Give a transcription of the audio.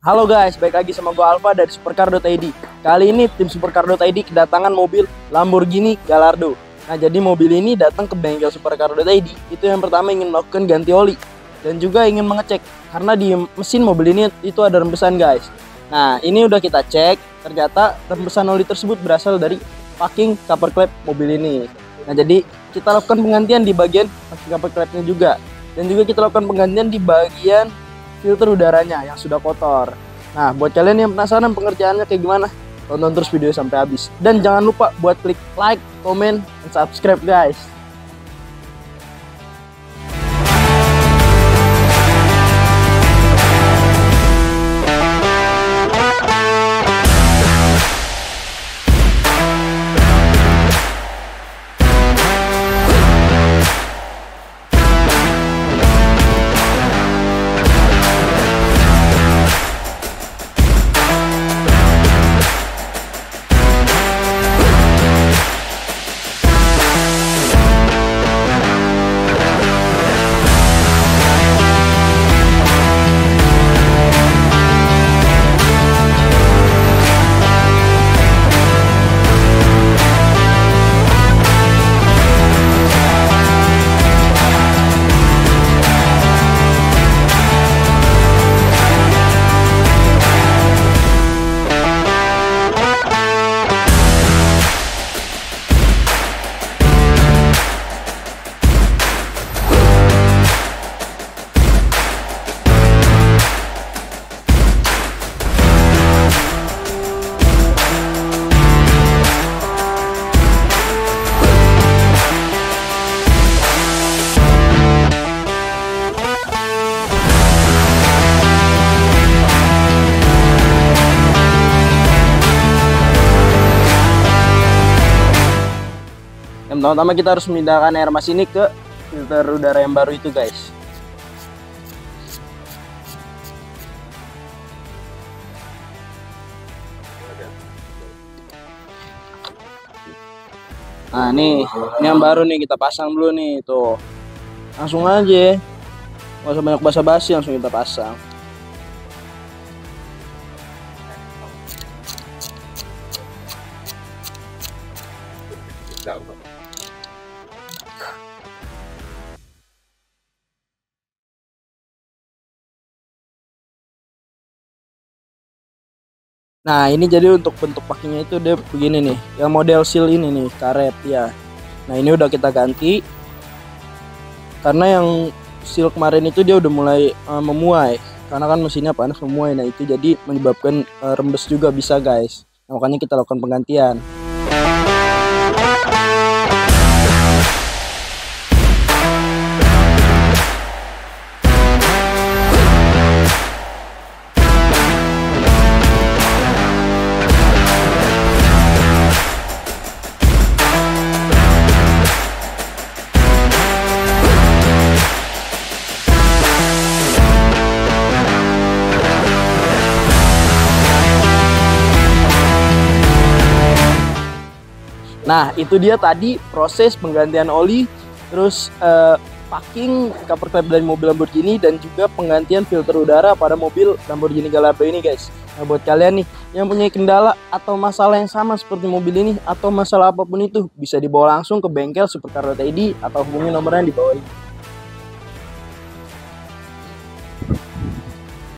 Halo guys, balik lagi sama gue Alfa dari Supercar.id. Kali ini tim Supercar.id kedatangan mobil Lamborghini Gallardo. Nah, jadi mobil ini datang ke bengkel Supercar.id itu yang pertama ingin melakukan ganti oli dan juga ingin mengecek karena di mesin mobil ini itu ada rembesan guys. Nah, ini udah kita cek, ternyata rembesan oli tersebut berasal dari packing cover klep mobil ini. Nah, jadi kita lakukan penggantian di bagian packing cover klepnya juga, dan juga kita lakukan penggantian di bagian filter udaranya yang sudah kotor. Nah, buat kalian yang penasaran pengerjaannya kayak gimana, tonton terus video sampai habis. Dan jangan lupa buat klik like, comment, dan subscribe guys. Yang pertama kita harus memindahkan air mas ini ke filter udara yang baru itu guys. Nah, ini yang baru nih, kita pasang dulu nih, tuh. Langsung aja, nggak usah banyak basa-basi, langsung kita pasang. Nah, ini jadi untuk bentuk packingnya itu dia begini nih, yang model seal ini nih, karet ya. Nah, ini udah kita ganti karena yang seal kemarin itu dia udah mulai memuai, karena kan mesinnya panas memuai. Nah, itu jadi menyebabkan rembes juga bisa guys. Nah, makanya kita lakukan penggantian. Nah, itu dia tadi proses penggantian oli, terus packing cover klep dari mobil Lamborghini, dan juga penggantian filter udara pada mobil Lamborghini Gallardo ini guys. Nah, buat kalian nih yang punya kendala atau masalah yang sama seperti mobil ini atau masalah apapun itu, bisa dibawa langsung ke bengkel Supercar.id atau hubungi nomornya di bawah ini.